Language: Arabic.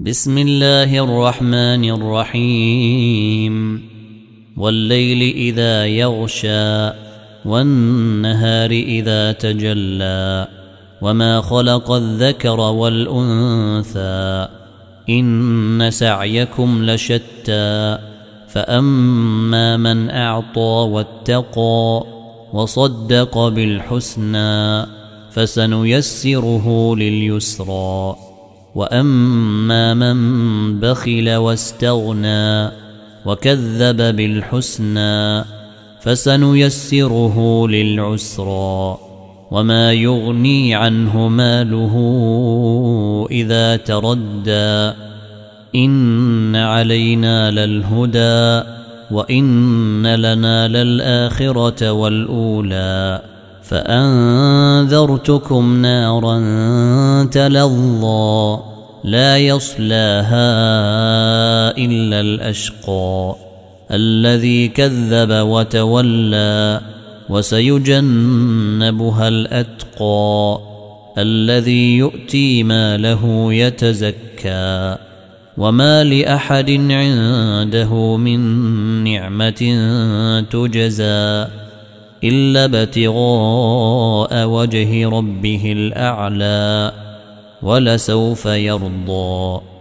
بسم الله الرحمن الرحيم والليل إذا يغشى والنهار إذا تجلى وما خلق الذكر والأنثى إن سعيكم لشتى فأما من أعطى واتقى وصدق بالحسنى فسنيسره لليسرى وأما من بخل واستغنى وكذب بالحسنى فسنيسره للعسرى وما يغني عنه ماله إذا تردى إن علينا للهدى وإن لنا للآخرة والأولى فأنذرتكم نارا تلظى لا يصلاها إلا الأشقى الذي كذب وتولى وسيجنبها الأتقى الذي يؤتي ماله يتزكى وما لأحد عنده من نعمة تجزى إلا ابتغاء وجه ربه الأعلى ولسوف يرضى.